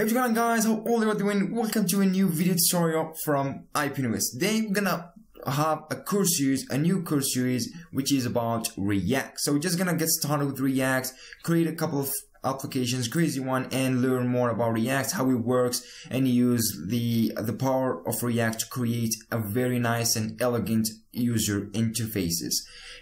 How's it going, guys? How all you're doing? Welcome to a new video tutorial from IP News. Today we're gonna have a new course series which is about React. So we're just gonna get started with React, create a couple of applications, crazy one, and learn more about React, how it works, and use the power of React to create a very nice and elegant user interfaces.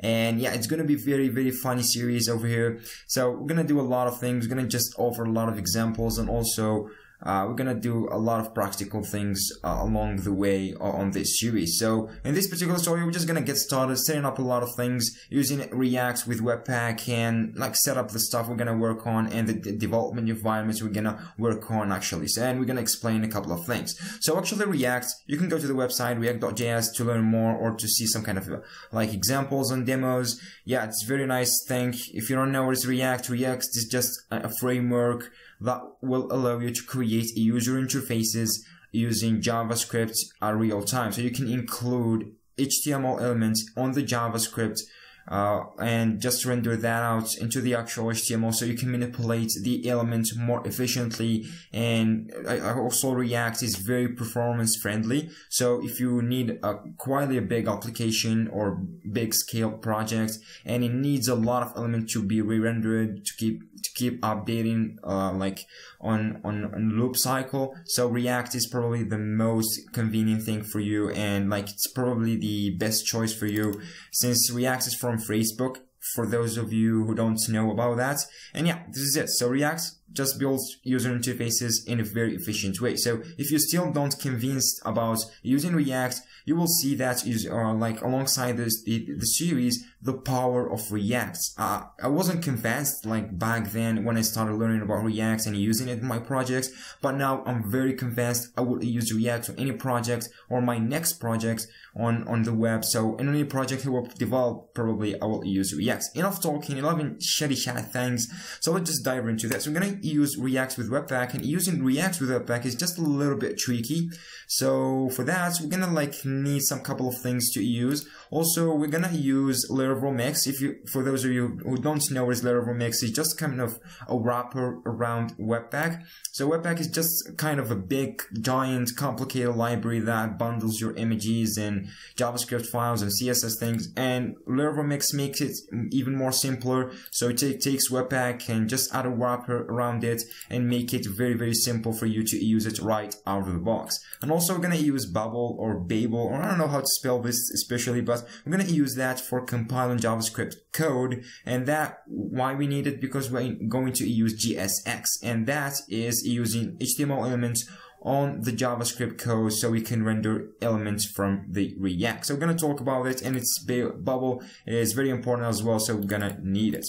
And yeah, it's gonna be very, very funny series over here. So we're gonna do a lot of things. We're gonna just offer a lot of examples, and also we're gonna do a lot of practical things along the way on this series. So in this particular story, we're just gonna get started setting up a lot of things using React with Webpack, and like set up the stuff we're gonna work on and the development environments we're gonna work on actually. So, and we're gonna explain a couple of things. So actually React, you can go to the website react.js to learn more or to see some kind of like examples and demos. Yeah, it's a very nice thing. If you don't know what is React, React is just a framework that will allow you to create user interfaces using JavaScript in real time. So you can include HTML elements on the JavaScript and just render that out into the actual HTML, so you can manipulate the elements more efficiently. And also React is very performance friendly. So if you need quite a big application or big scale project, and it needs a lot of elements to be re-rendered to keep updating like on loop cycle, so React is probably the most convenient thing for you, and like it's probably the best choice for you, since React is from Facebook, for those of you who don't know about that. And yeah, this is it. So React just builds user interfaces in a very efficient way. So if you still don't convinced about using React, you will see that is like alongside this the series, the power of React. I wasn't convinced like back then when I started learning about React and using it in my projects, but now I'm very convinced. I will use React on any project or my next project on the web. So in any project I will develop, probably I will use React. Enough talking, 11 shatty things. So let's just dive into this. We're gonna use React with Webpack, and using React with Webpack is just a little bit tricky. So for that, we're gonna like need some couple of things to use. Also, we're gonna use Laravel Mix. If you, for those of you who don't know what is Laravel Mix, it's just kind of a wrapper around Webpack. So Webpack is just kind of a big, giant, complicated library that bundles your images and JavaScript files and CSS things. And Laravel Mix makes it even more simpler. So it takes Webpack and just add a wrapper around it and make it very, very simple for you to use it right out of the box. And also we're gonna use Babel or Babel, or I don't know how to spell this especially, but we're gonna use that for compiling JavaScript code. And that why we need it, because we're going to use JSX, and that is using HTML elements on the JavaScript code, so we can render elements from the React. So we're gonna talk about it, and it's Babel is very important as well, so we're gonna need it.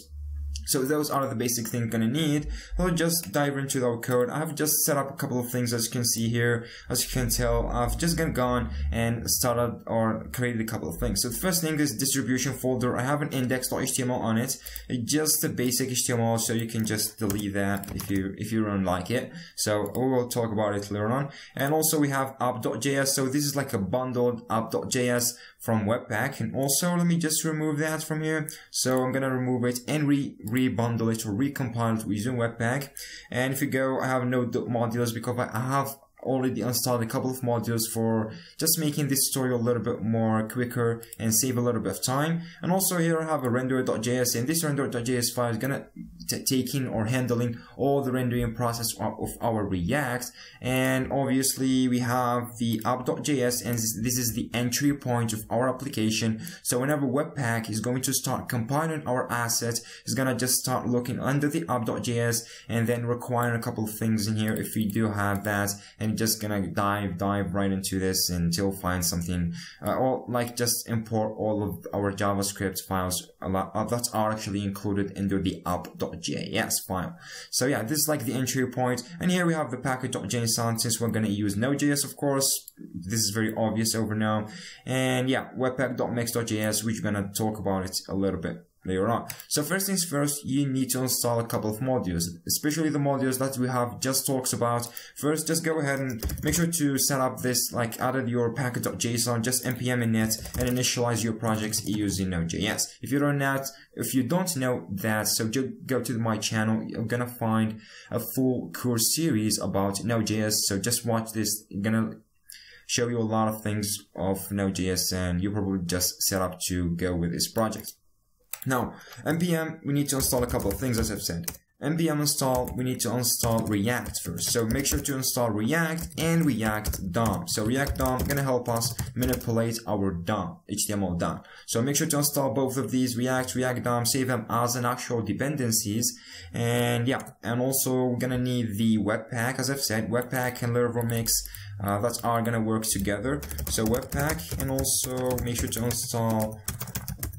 So those are the basic things gonna need. We'll just dive into our code. I've just set up a couple of things, as you can see here. As you can tell, I've just gone and started or created a couple of things. So the first thing is distribution folder. I have an index.html on it. It's just a basic HTML, so you can just delete that if you don't like it. So we'll talk about it later on. And also we have app.js. So this is like a bundled app.js from Webpack. And also let me just remove that from here. So I'm gonna remove it and rebundle it or recompile it using Webpack. And if you go, I have node.modules because I have already installed a couple of modules for just making this tutorial a little bit more quicker and save a little bit of time. And also here I have a render.js, and this render.js file is gonna take in or handling all the rendering process of our React. And obviously we have the app.js, and this is the entry point of our application. So whenever Webpack is going to start compiling our assets, it's gonna just start looking under the app.js and then requiring a couple of things in here if we do have that. And just gonna dive right into this until find something, or like just import all of our JavaScript files that are actually included into the app.js file. So yeah, this is like the entry point. And here we have the package.json, since we're gonna use Node.js, of course. This is very obvious over now. And yeah, webpack.mix.js, which we're gonna talk about it a little bit later on. So first things first, you need to install a couple of modules, especially the modules that we have just talked about. First, just go ahead and make sure to set up this, like added your package.json, just npm init, and initialize your projects using Node.js. If you don't know that, so just go to my channel, you're gonna find a full course series about Node.js, so just watch this. You're gonna show you a lot of things of Node.js, and you probably just set up to go with this project. Now, npm, we need to install a couple of things, as I've said. Npm install, we need to install React first. So make sure to install React and React DOM. So React DOM is gonna help us manipulate our DOM, HTML DOM. So make sure to install both of these, React, React DOM, save them as an actual dependencies. And yeah, and also we're gonna need the Webpack, as I've said, Webpack and Laravel Mix, that are gonna work together. So Webpack, and also make sure to install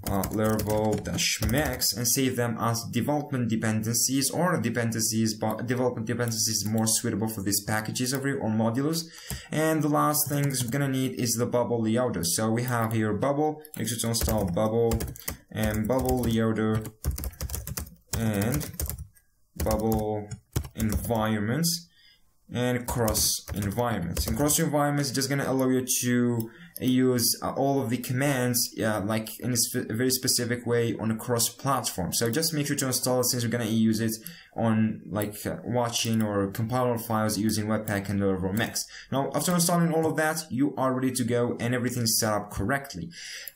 Laravel-mix and save them as development dependencies or dependencies, but development dependencies is more suitable for these packages over here or modules. And the last things we're gonna need is the Babel Loader. So we have here Babel, make sure to install Babel and Babel Loader and Babel environments and cross environments. And cross environments is just gonna allow you to use all of the commands like in a very specific way on a cross platform. So just make sure to install it, since we're gonna use it on like watching or compiler files using Webpack and Laravel Mix. Now after installing all of that, you are ready to go and everything's set up correctly.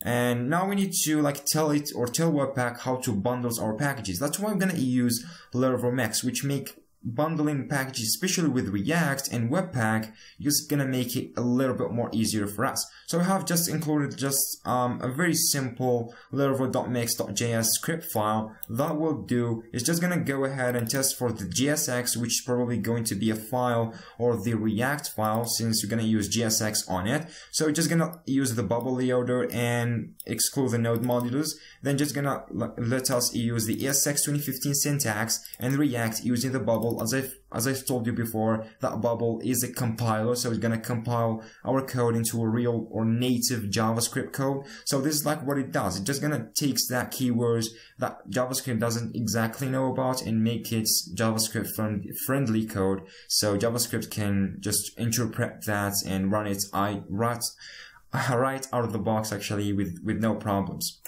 And now we need to like tell Webpack how to bundle our packages. That's why I'm gonna use Laravel Mix, which make bundling packages, especially with React and Webpack, is gonna make it a little bit more easier for us. So I have just included just a very simple laravel.mix.js script file that will do. It's just gonna go ahead and test for the JSX, which is probably going to be a file or the React file, since we're gonna use JSX on it. So just gonna use the Babel loader and exclude the node modules. Then just gonna let us use the ES6 2015 syntax and React using the Babel. As I've told you before, that Babel is a compiler, so it's gonna compile our code into a real or native JavaScript code. So this is like what it does. It just gonna takes that keywords that JavaScript doesn't exactly know about and make it JavaScript friendly code. So JavaScript can just interpret that and run it right out of the box, actually, with no problems.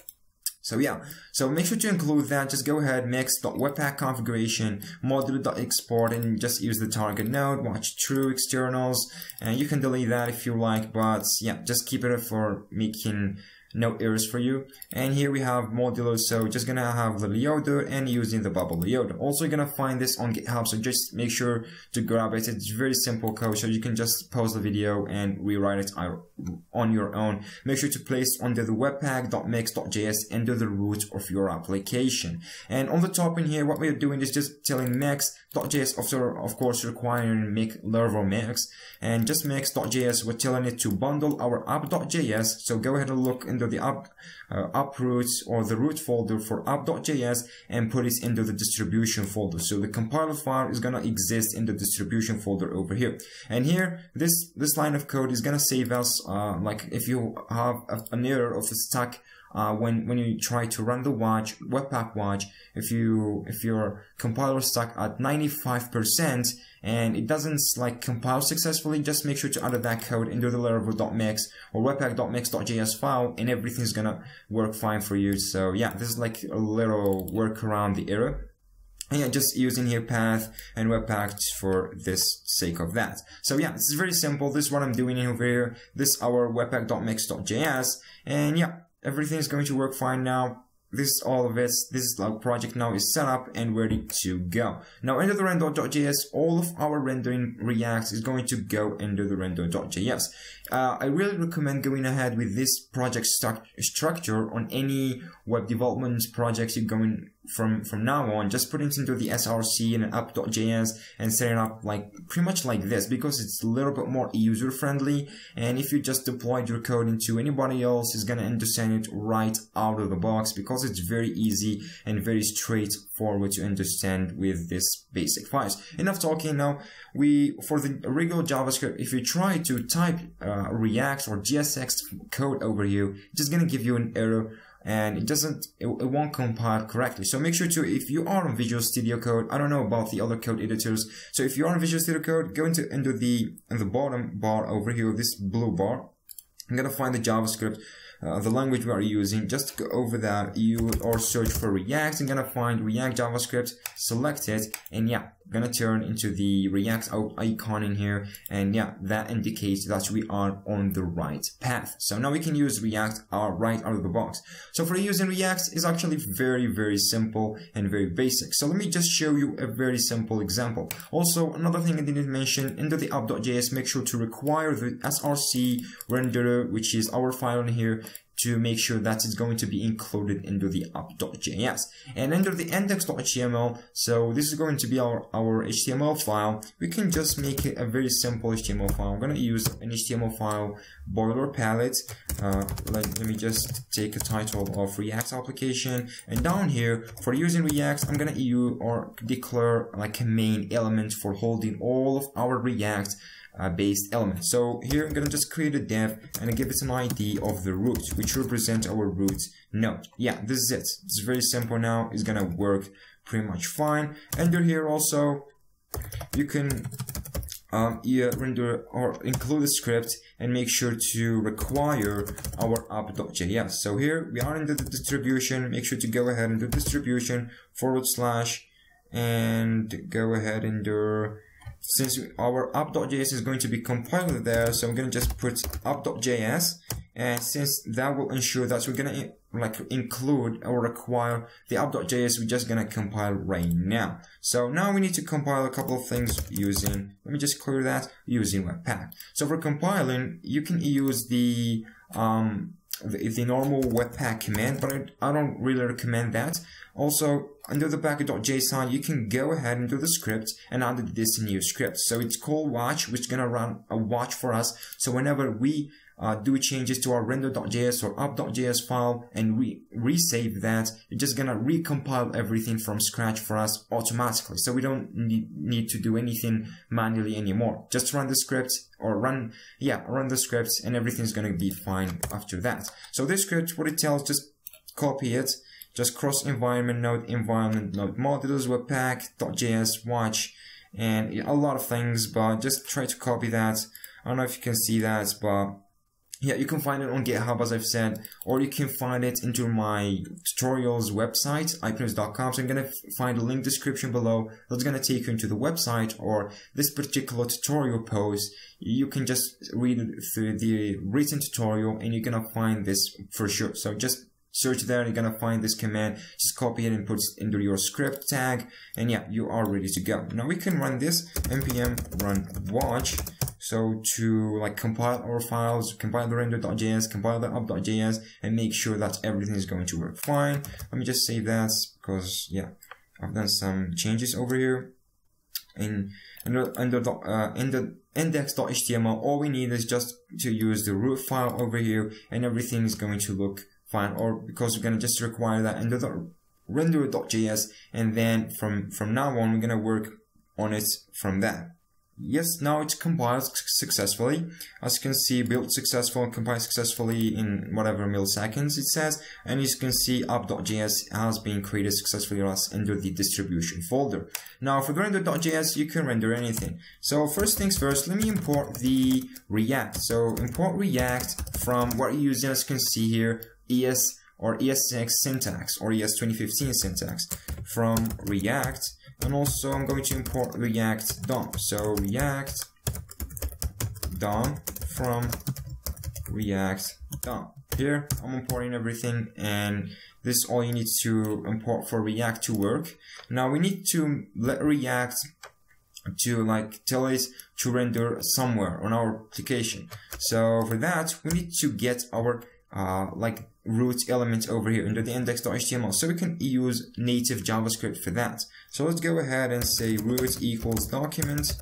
So yeah, so make sure to include that. Just go ahead, mix.webpack configuration, module.export, and just use the target node, watch true externals, and you can delete that if you like, but yeah, just keep it for making no errors for you. And here we have modulo, so just gonna have the loader and using the Babel loader. Also, you're gonna find this on GitHub, so just make sure to grab it. It's very simple code, so you can just pause the video and rewrite it on your own. Make sure to place under the webpack.mix.js under the root of your application. And on the top in here, what we're doing is just telling mix.js, after of course requiring make Laravel mix, and just mix.js, we're telling it to bundle our app.js. So go ahead and look into the uproot or the root folder for app.js and put it into the distribution folder. So the compiler file is gonna exist in the distribution folder over here. And here, this line of code is gonna save us like if you have an error of a stack when you try to run the watch, Webpack watch, if your compiler stuck at 95% and it doesn't like compile successfully, just make sure to add that code into the laravel.mix or webpack.mix.js file, and everything's gonna work fine for you. So yeah, this is like a little work around the error. And yeah, just using here path and webpack for this sake of that. So yeah, this is very simple. This is what I'm doing over here. This is our webpack.mix.js, and yeah, everything is going to work fine now. This is all of it. This project now is set up and ready to go. Now into the render.js, all of our rendering React is going to go into the render.js. I really recommend going ahead with this project structure on any web development projects you're going from now on. Just put it into the src and an app.js and set it up like pretty much like this, because it's a little bit more user friendly, and if you just deployed your code into anybody else, it's gonna understand it right out of the box, because it's very easy and very straightforward to understand with this basic files. Enough talking. Now for the regular JavaScript, if you try to type React or JSX code over here, just gonna give you an error and it won't compile correctly. So make sure to, if you are on Visual Studio Code, I don't know about the other code editors, so if you are on Visual Studio Code, go into the bottom bar over here, this blue bar. I'm gonna find the JavaScript, the language we are using. Just go over there, or search for React. I'm gonna find React JavaScript, select it, and yeah, gonna turn into the React icon in here, and yeah, that indicates that we are on the right path. So now we can use React right out of the box. So for using React is actually very, very simple and very basic. So let me just show you a very simple example. Also, another thing I didn't mention, into the app.js, make sure to require the src renderer, which is our file in here, to make sure that it's going to be included into the app.js. And under the index.html, so this is going to be our HTML file. We can just make it a very simple HTML file. I'm gonna use an HTML file boiler palette. Let me just take a title of React application. And down here, for using React, I'm gonna declare like a main element for holding all of our React based element. So here I'm gonna just create a div and give it an ID of the root, which represents our root node. Yeah, this is it. It's very simple now. It's gonna work pretty much fine. Under here also, you can render or include a script and make sure to require our app.js. So here we are in the distribution. Make sure to go ahead and do distribution / and go ahead and do. Since our app.js is going to be compiled there, so I'm going to just put app.js, and since that will ensure that we're going to include or require the app.js, we're just going to compile right now. So now we need to compile a couple of things using, let me just clear that, using Webpack. So for compiling, you can use the normal Webpack command, but I don't really recommend that. Also, under the package.json, you can go ahead and do the script and add this new script. So it's called watch, which is going to run a watch for us. So whenever we do changes to our render.js or app.js file and we resave that, it's just going to recompile everything from scratch for us automatically. So we don't need to do anything manually anymore. Just run the script or run the script, and everything's going to be fine after that. So this script, what it tells, just copy it. Just cross environment node modules, webpack.js, watch, and a lot of things, but just try to copy that. I don't know if you can see that, but yeah, you can find it on GitHub, as I've said, or you can find it into my tutorials website, ipenywis.com. So I'm going to find a link description below that's going to take you into the website or this particular tutorial post. You can just read through the written tutorial and you're going to find this for sure. So just search there and you're gonna find this command, just copy it and put it into your script tag, and yeah, you are ready to go. Now we can run this npm run watch, so to like compile our files, compile the render.js, compile the app.js, and make sure that everything is going to work fine. Let me just save that because yeah, I've done some changes over here. And under index.html, all we need is just to use the root file over here, and everything is going to look fine, or because we're going to just require that under the render.js, and then from now on we're going to work on it from there. Yes, now it's compiled successfully. As you can see, build successful, compiled successfully in whatever milliseconds it says, and as you can see, app.js has been created successfully under the distribution folder. Now for the render.js, you can render anything. So first things first, let me import the React. So import React from what you're using, as you can see here, ES or ES6 syntax or ES 2015 syntax from React, and also I'm going to import React DOM. So React DOM from React DOM. Here I'm importing everything, and this is all you need to import for React to work. Now we need to let React to like tell it to render somewhere on our application. So for that we need to get our like root element over here under the index.html, so we can use native JavaScript for that. So let's go ahead and say root equals document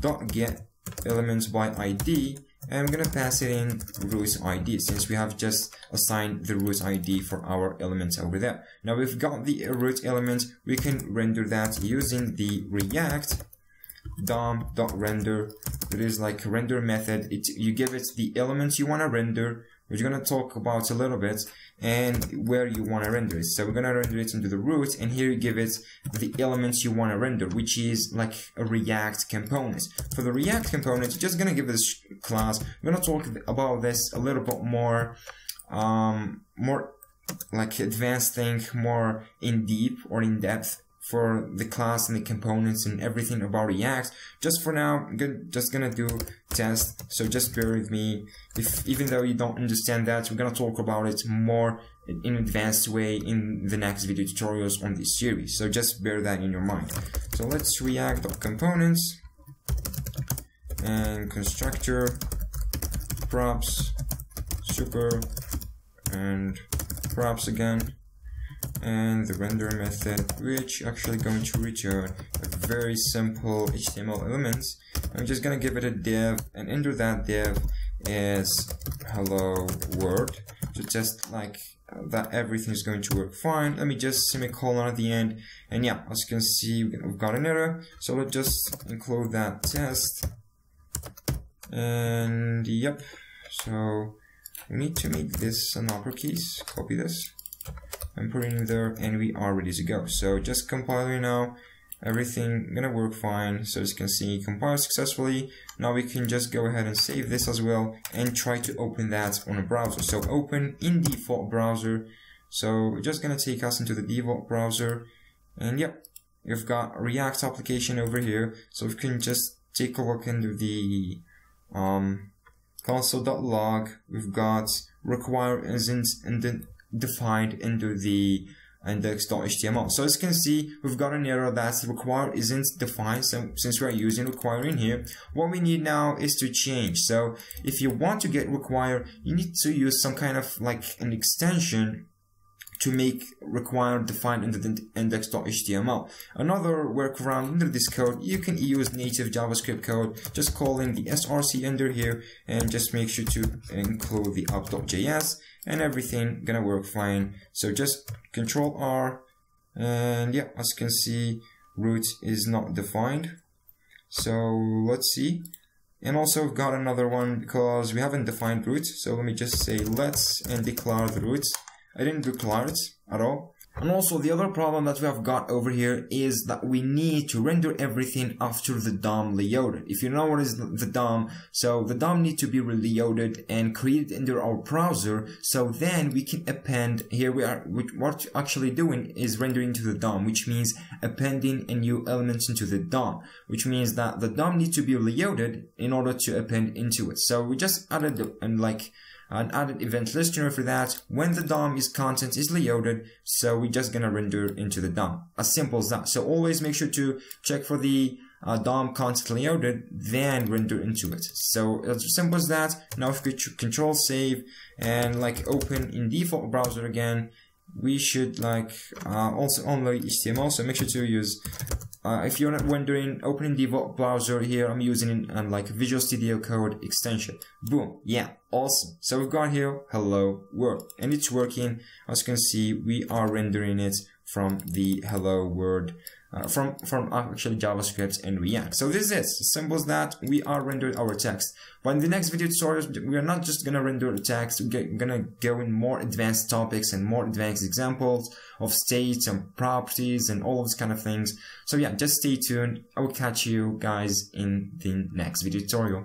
dot get elements by ID, and I'm gonna pass it in root ID since we have just assigned the root ID for our elements over there. Now we've got the root element, we can render that using the React DOM.render. It is like a render method. You give it the elements you want to render, we're going to talk about a little bit, and where you want to render it. So we're going to render it into the root, and here you give it the elements you want to render, which is like a React component. For the React component, you're just going to give this class. We're going to talk about this a little bit more, more like advanced thing, more in deep or in depth for the class and the components and everything about React. Just for now, I'm just gonna do test, so just bear with me. If even though you don't understand that, we're gonna talk about it more in advanced way in the next video tutorials on this series, so just bear that in your mind. So let's react.components and constructor props super and props again, and the render method, which actually going to return a very simple HTML elements. I'm just gonna give it a div, and under that div is hello world, to test like that everything is going to work fine. Let me just semicolon at the end, and yeah, as you can see, we've got an error. So let's just include that test, and yep. So we need to make this an uppercase. Copy this and put it in there, and we are ready to go. So just compiling now, everything gonna work fine. So as you can see, compiled successfully. Now we can just go ahead and save this as well, and try to open that on a browser. So open in default browser. So we're just gonna take us into the default browser, and yep, you've got React application over here. So we can just take a look into the console.log. We've got require instance and then defined into the index.html. So as you can see, we've got an error that's required isn't defined. So since we're using require in here, what we need now is to change. So if you want to get require, you need to use some kind of like an extension to make require defined into the index.html. Another workaround under this code, you can use native JavaScript code, just calling the src under here, and just make sure to include the app.js, and everything gonna work fine. So just control R, and yeah, as you can see, root is not defined. So let's see. And also I've got another one because we haven't defined root. So let me just say let's and declare the root. I didn't declare it at all. And also the other problem that we have got over here is that we need to render everything after the DOM reloaded. If you know what is the DOM, so the DOM needs to be reloaded and created under our browser, so then we can append. Here we are, what you're actually doing is rendering to the DOM, which means appending a new element into the DOM, which means that the DOM needs to be reloaded in order to append into it. So we just added and like an added event listener for that. When the DOM is content is reloaded, so we're just gonna render into the DOM. As simple as that. So always make sure to check for the DOM content reloaded, then render into it. So as simple as that. Now if we control save and like open in default browser again, we should like also only HTML. So make sure to use. If you're not wondering, opening default browser here, I'm using like Visual Studio Code extension. Boom, yeah, awesome. So we've got here, hello world, and it's working. As you can see, we are rendering it from the hello world, from actually JavaScript and React. So this is it, simple as that. We are rendering our text. But in the next video tutorials, we are not just gonna render the text, we're gonna go in more advanced topics and more advanced examples of states and properties and all of these kind of things. So yeah, just stay tuned. I will catch you guys in the next video tutorial.